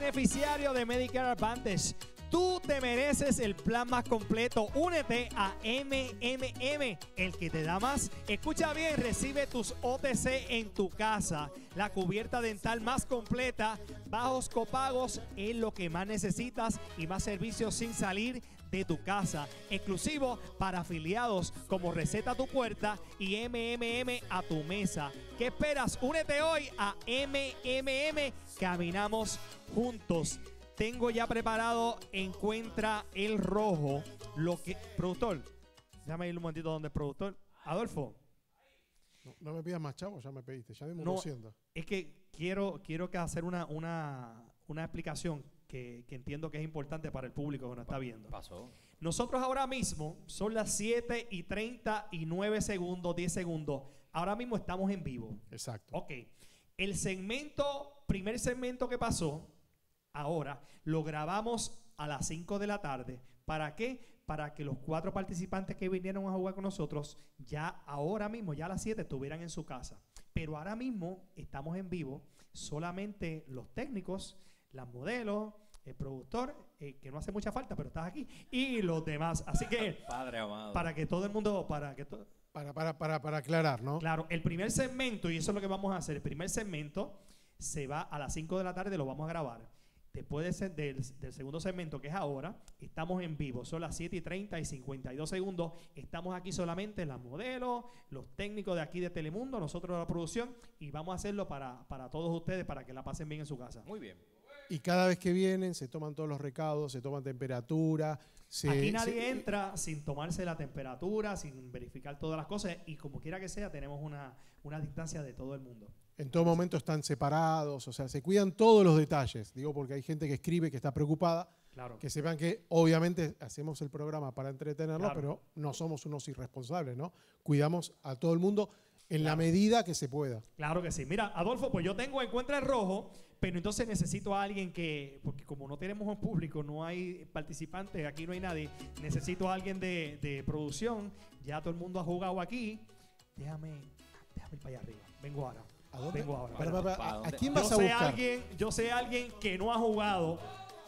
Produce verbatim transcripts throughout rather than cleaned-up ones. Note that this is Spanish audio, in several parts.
beneficiario de Medicare Advantage. Tú te mereces el plan más completo. Únete a M M M, el que te da más. Escucha bien, recibe tus O T C en tu casa. La cubierta dental más completa, bajos copagos, es lo que más necesitas y más servicios sin salir de tu casa. Exclusivo para afiliados como Receta a tu Puerta y M M M a tu Mesa. ¿Qué esperas? Únete hoy a M M M. Caminamos juntos. Tengo ya preparado, encuentra el rojo, lo que... Productor, déjame ir un momentito donde el productor. Adolfo. No, no me pidas más chavo, ya me pediste, ya dimos doscientos. Es que quiero, quiero que hacer una, una, una explicación que, que entiendo que es importante para el público que nos está viendo. Pasó. Nosotros ahora mismo, son las siete y treinta y nueve segundos, diez segundos. Ahora mismo estamos en vivo. Exacto. Ok. El segmento, primer segmento que pasó... Ahora lo grabamos a las cinco de la tarde. ¿Para qué? Para que los cuatro participantes que vinieron a jugar con nosotros ya ahora mismo, ya a las siete, estuvieran en su casa. Pero ahora mismo estamos en vivo, solamente los técnicos, las modelos, el productor, eh, que no hace mucha falta, pero estás aquí, y los demás. Así que, Padre amado. Para que todo el mundo... Para, que to para, para, para, para aclarar, ¿no? Claro, el primer segmento, y eso es lo que vamos a hacer, el primer segmento se va a las cinco de la tarde, lo vamos a grabar. Después de ser del, del segundo segmento, que es ahora, estamos en vivo. Son las siete y treinta y cincuenta y dos segundos. Estamos aquí solamente las modelos, los técnicos de aquí de Telemundo, nosotros de la producción, y vamos a hacerlo para, para todos ustedes, para que la pasen bien en su casa. Muy bien. Y cada vez que vienen, se toman todos los recados, se toman temperatura. Se, aquí nadie se, entra sin tomarse la temperatura, sin verificar todas las cosas, y como quiera que sea, tenemos una, una distancia de todo el mundo. En todo momento están separados, o sea, se cuidan todos los detalles. Digo, porque hay gente que escribe, que está preocupada, claro. Que sepan que obviamente hacemos el programa para entretenerlo, claro. Pero no somos unos irresponsables, ¿no? Cuidamos a todo el mundo en claro. La medida que se pueda. Claro que sí. Mira, Adolfo, pues yo tengo Encuentra el Rojo, pero entonces necesito a alguien que, porque como no tenemos un público, no hay participantes, aquí no hay nadie, necesito a alguien de, de producción, ya todo el mundo ha jugado aquí, déjame, déjame ir para allá arriba, vengo ahora. ¿A dónde? Vengo ahora. Para, para, para, ¿a quién vas yo a buscar? Sé alguien, yo sé alguien que no ha jugado.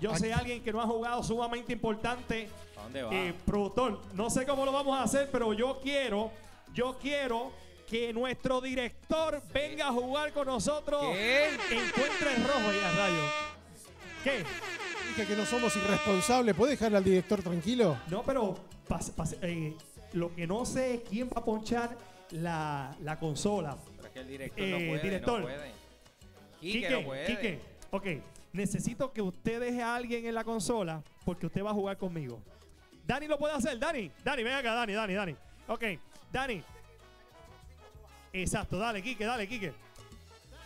Yo sé alguien que no ha jugado, sumamente importante. ¿A dónde va? Eh, productor, no sé cómo lo vamos a hacer, pero yo quiero, yo quiero que nuestro director sí. Venga a jugar con nosotros. ¿Qué? Encuentra el Rojo y a rayo. ¿Qué? Dije que no somos irresponsables. ¿Puedes dejarle al director tranquilo? No, pero pase, pase, eh, lo que no sé es quién va a ponchar la, la consola. El director eh, no puede, director. No puede. Quique, Quique, no puede. Quique, ok, necesito que usted deje a alguien en la consola porque usted va a jugar conmigo. Dani lo puede hacer, Dani, Dani, ven acá, Dani, Dani, Dani. Ok, Dani. Exacto, dale, Quique, dale, Quique.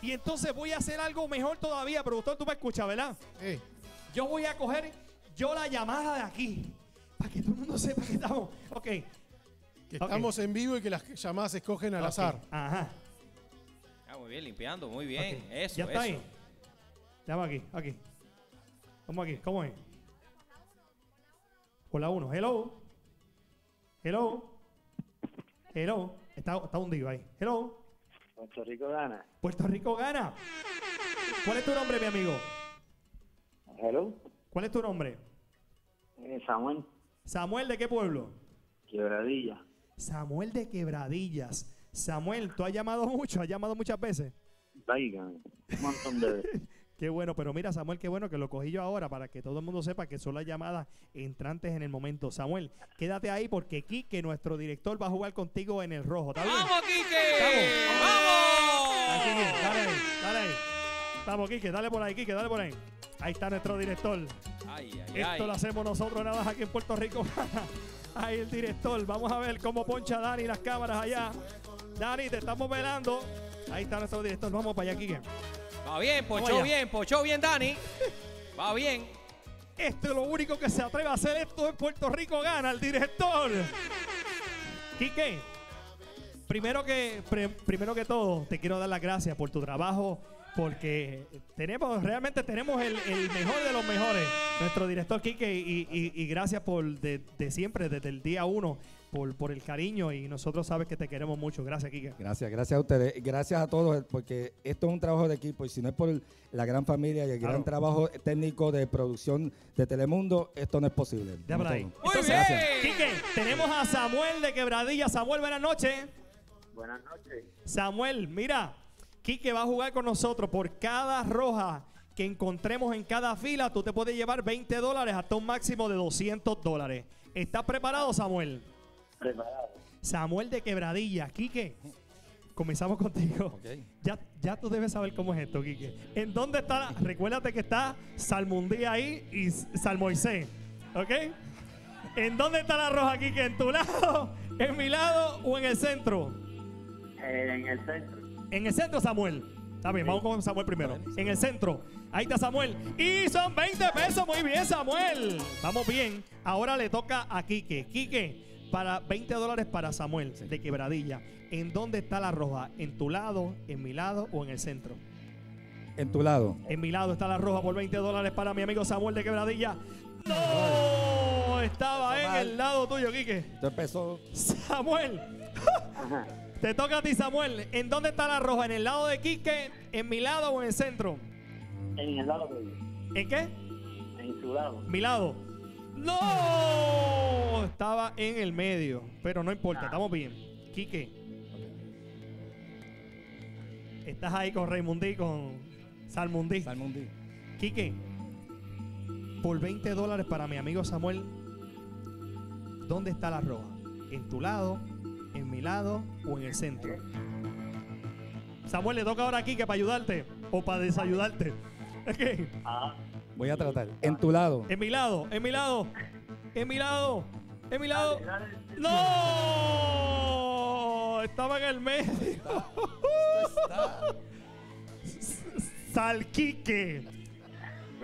Y entonces voy a hacer algo mejor todavía, productor, tú me escuchas, ¿verdad? Sí. Yo voy a coger yo la llamada de aquí para que todo el mundo sepa que estamos, ok. Que estamos okay. En vivo y que las llamadas se escogen al okay. Azar. Ajá. Muy bien, limpiando, muy bien. Okay. Eso, ya está eso. Ahí. Estamos aquí, aquí. Vamos aquí, ¿cómo es? Por la uno. Hello. Hello. Hello. Está, está hundido ahí. Hello. Puerto Rico Gana. Puerto Rico Gana. ¿Cuál es tu nombre, mi amigo? Hello. ¿Cuál es tu nombre? Eh, Samuel. Samuel, ¿de qué pueblo? Quebradillas. Samuel de Quebradillas. Samuel, tú has llamado mucho, has llamado muchas veces. Váigame, un montón de veces. Qué bueno, pero mira, Samuel, qué bueno que lo cogí yo ahora para que todo el mundo sepa que son las llamadas entrantes en el momento. Samuel, quédate ahí porque Quique, nuestro director, va a jugar contigo en el rojo. ¿Está bien? ¡Vamos, Quique! ¡Vamos! Ahí, Quique, dale ahí, dale ahí. Vamos, Quique, dale por ahí, Quique, dale por ahí. Ahí está nuestro director. Ay, ay, Esto ay. lo hacemos nosotros nada más aquí en Puerto Rico. Ahí el director. Vamos a ver cómo poncha Dani las cámaras allá. Dani, te estamos velando. Ahí está nuestro director. Vamos para allá, Quique. Va bien, pochó bien, pochó bien, Dani. Va bien. Esto es lo único que se atreve a hacer esto en Puerto Rico Gana, el director. Quique, primero que, pre, primero que todo, te quiero dar las gracias por tu trabajo, porque tenemos realmente tenemos el, el mejor de los mejores, nuestro director Quique, y, y, y gracias por de, de siempre, desde el día uno. por, por el cariño, y nosotros sabes que te queremos mucho. Gracias, Quique. Gracias, gracias a ustedes. Gracias a todos, porque esto es un trabajo de equipo, y si no es por la gran familia y el claro. gran trabajo técnico de producción de Telemundo, esto no es posible. De no ahí. Entonces, gracias. Quique, tenemos a Samuel de Quebradillas. Samuel, buenas noches. Buenas noches. Samuel, mira, Quique va a jugar con nosotros. Por cada roja que encontremos en cada fila, tú te puedes llevar veinte dólares hasta un máximo de doscientos dólares. ¿Estás preparado, Samuel? Preparado. Samuel de Quebradillas. Quique, comenzamos contigo. Okay. Ya, ya tú debes saber cómo es esto, Quique. ¿En dónde está? Recuérdate que está Salmundí ahí y San Moisés. ¿Ok? ¿En dónde está la roja, Quique? ¿En tu lado, en mi lado o en el centro? Eh, en el centro. En el centro, Samuel. Está bien, sí. Vamos con Samuel primero. Vale, en el centro. Ahí está Samuel. Y son veinte pesos. Muy bien, Samuel. Vamos bien. Ahora le toca a Quique. Quique, para veinte dólares para Samuel sí. de Quebradilla. ¿En dónde está la roja? ¿En tu lado, en mi lado o en el centro? En tu lado. En mi lado está la roja por veinte dólares para mi amigo Samuel de Quebradilla. ¡No! Oh, estaba en mal. el lado tuyo, Quique. Te empezó. Samuel. Ajá. Te toca a ti, Samuel. ¿En dónde está la roja? ¿En el lado de Quique? ¿En mi lado o en el centro? En el lado tuyo. ¿En qué? En tu lado. Mi lado. ¡No! Estaba en el medio. Pero no importa, ah. estamos bien. Quique. Okay. Estás ahí con Raymundí, con Salmundí. Salmundí. Quique, por veinte dólares para mi amigo Samuel, ¿dónde está la roja? ¿En tu lado? ¿En mi lado o en el centro? Samuel, le toca ahora a Quique para ayudarte o para desayudarte. Okay. Ah, voy a tratar. En tu lado. En mi lado, en mi lado, en mi lado, en mi lado. Dale, dale. ¡No! Estaba en el medio. Está, está, está. Sal Quique.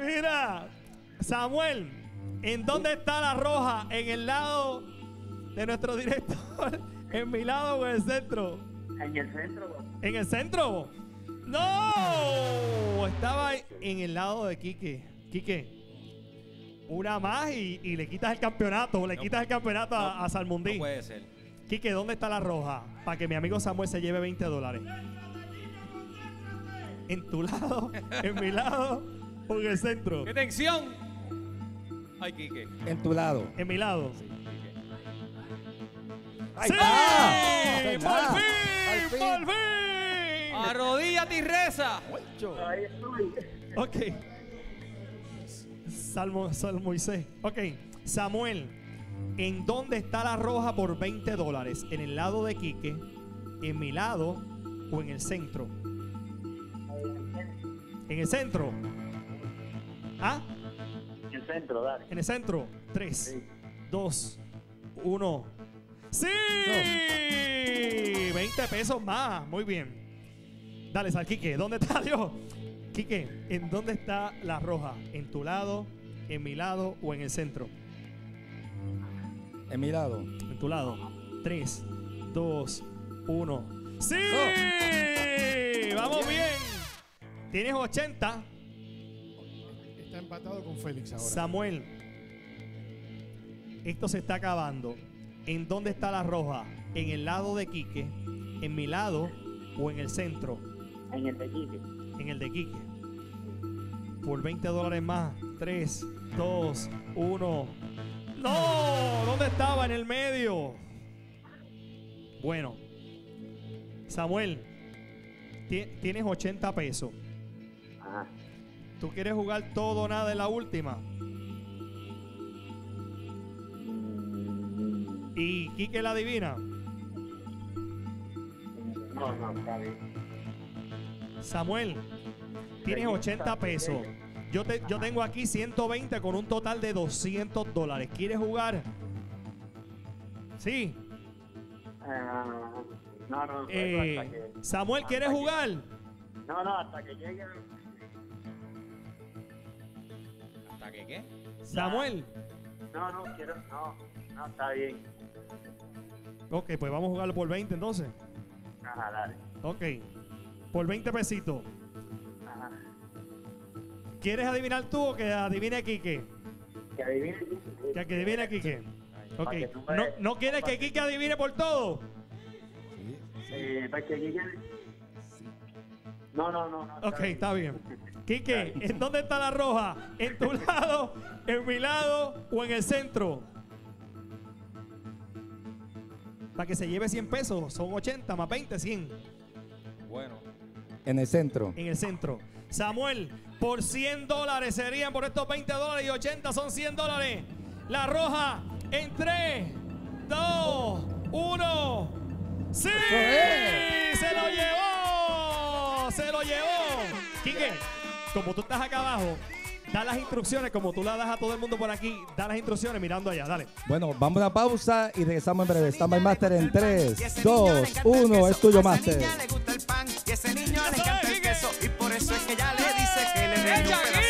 Mira, Samuel, ¿en dónde está la roja? ¿En el lado de nuestro director? ¿En mi lado o en el centro? En el centro. ¿En el centro? ¡No! Estaba en el lado de Quique. Quique, una más y, y le quitas el campeonato. Le no, quitas el campeonato no, a, a Salmundín. No puede ser. Quique, ¿dónde está la roja? Para que mi amigo Samuel se lleve veinte dólares. ¿En tu lado? ¿En mi lado? ¿O en el centro? ¡Qué tensión! Ay, Quique. En tu lado. En mi lado. Sí. ¡Sí! ¡Por fin! ¡Por fin! ¡Por fin! ¡Arrodíllate y reza! Ok. Salmo, Salmo Moisés. Ok. Samuel, ¿en dónde está la roja por veinte dólares? ¿En el lado de Quique? ¿En mi lado o en el centro? ¿En el centro? ¿Ah? En el centro, dale. En el centro. tres, dos, uno... ¡Sí! No. veinte pesos más. Muy bien. Dale, Sal Quique. ¿Dónde está Dios? Quique, ¿en dónde está la roja? ¿En tu lado, en mi lado o en el centro? En mi lado. En tu lado. tres, dos, uno. ¡Sí! Oh. Vamos bien. Tienes ochenta. Está empatado con Félix ahora. Samuel, esto se está acabando. ¿En dónde está la roja? ¿En el lado de Quique? ¿En mi lado o en el centro? En el de Quique. En el de Quique. Por veinte dólares más. tres, dos, uno. ¡No! ¿Dónde estaba? En el medio. Bueno. Samuel, tienes ochenta pesos. Ajá. ¿Tú quieres jugar todo o nada en la última? ¿Y Quique la adivina? No, no, está bien. Samuel, tienes ochenta pesos. Yo, te, yo tengo aquí ciento veinte con un total de doscientos dólares. ¿Quieres jugar? Sí. Uh, no, no, eh, hasta que, Samuel, ¿quieres hasta jugar? Que, no, no, hasta que llegue. ¿Hasta que qué? Samuel. No, no, quiero, no, no, está bien. Ok, pues vamos a jugarlo por veinte entonces. Ajá, dale. Ok, por veinte pesitos. Ajá. ¿Quieres adivinar tú o que adivine Quique? Que adivine Quique. Que adivine Quique. Ay, Ok. Me... ¿No, ¿No quieres que Quique adivine por todo? Sí. Sí. Eh, para que Quique... sí. No, no, no. no ok, está bien. bien. Quique, ¿en dónde está la roja? ¿En tu lado, en mi lado o en el centro? Para que se lleve cien pesos, son ochenta, más veinte, cien. Bueno. En el centro. En el centro. Samuel, por cien dólares serían, por estos veinte dólares y ochenta son cien dólares. La roja en tres, dos, uno. ¡Sí! ¡Se lo llevó! ¡Se lo llevó! Quique, como tú estás acá abajo, da las instrucciones, como tú las das a todo el mundo por aquí, da las instrucciones mirando allá, dale. Bueno, vamos a una pausa y regresamos en breve. Standby Master en tres, dos, uno. Es tuyo, Master. Y ese niño le encanta el queso y por eso es que ya le dice que le den un pedazo.